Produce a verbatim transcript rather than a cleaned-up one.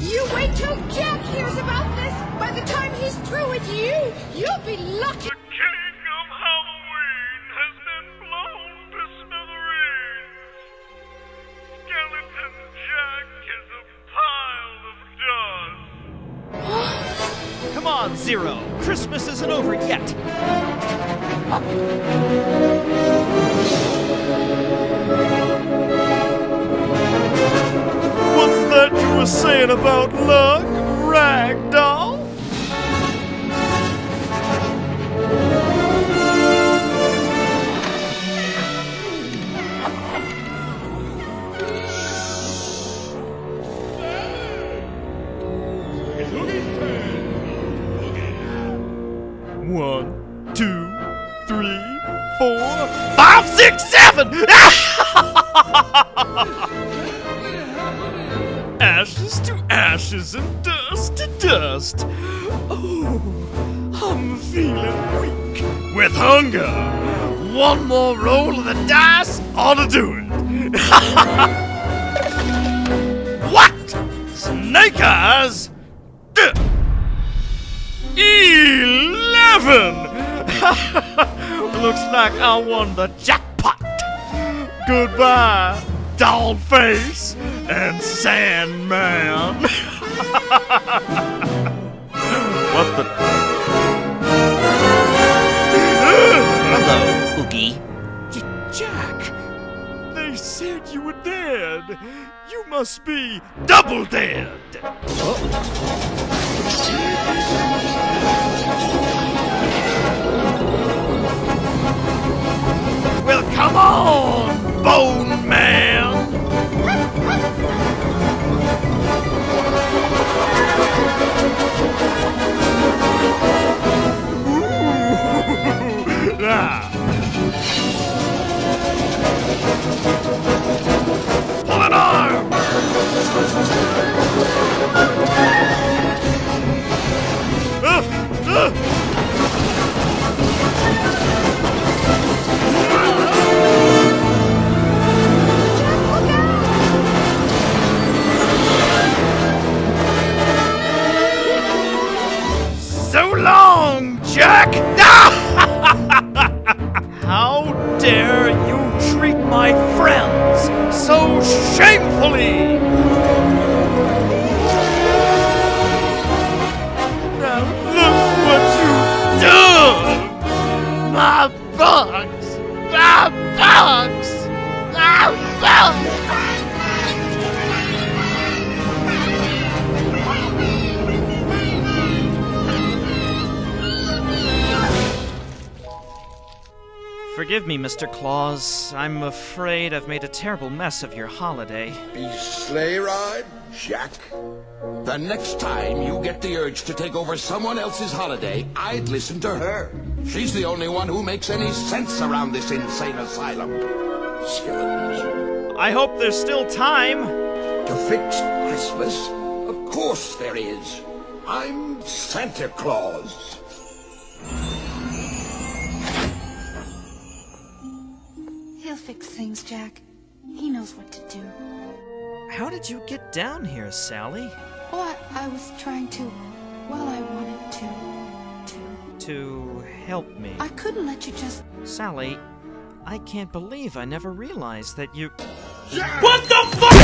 You wait till Jack hears about this. By the time he's through with you, you'll be lucky. The king of Halloween has been blown to smithereens. Skeleton Jack is a pile of dust. Come on, Zero. Christmas isn't over yet. What's that you were saying about luck, Ragdoll? One, two, three, four, five, six, seven! Ashes to ashes and dust to dust. Oh, I'm feeling weak with hunger. One more roll of the dice ought to do it. What? Snake eyes? D Eleven. Looks like I won the jackpot. Goodbye, Dollface and Sandman. What the? Hello, Oogie. Jack, they said you were dead. You must be double dead. Oh. Well, come on, Bone Man. Ah. Pull an arm! Ah, ah. So long, Jack! How dare you treat my friends so shamefully! Now look what you've done! My bugs! My bugs! My Forgive me, Mister Claus. I'm afraid I've made a terrible mess of your holiday. Be sleigh ride, Jack. The next time you get the urge to take over someone else's holiday, I'd listen to her. She's the only one who makes any sense around this insane asylum. Skeletons. I hope there's still time. To fix Christmas? Of course there is. I'm Santa Claus. Fix things, Jack. He knows what to do. How did you get down here, Sally? Well, I, I was trying to... Well, I wanted to... To... To help me. I couldn't let you just... Sally, I can't believe I never realized that you... Jack! What the fuck?!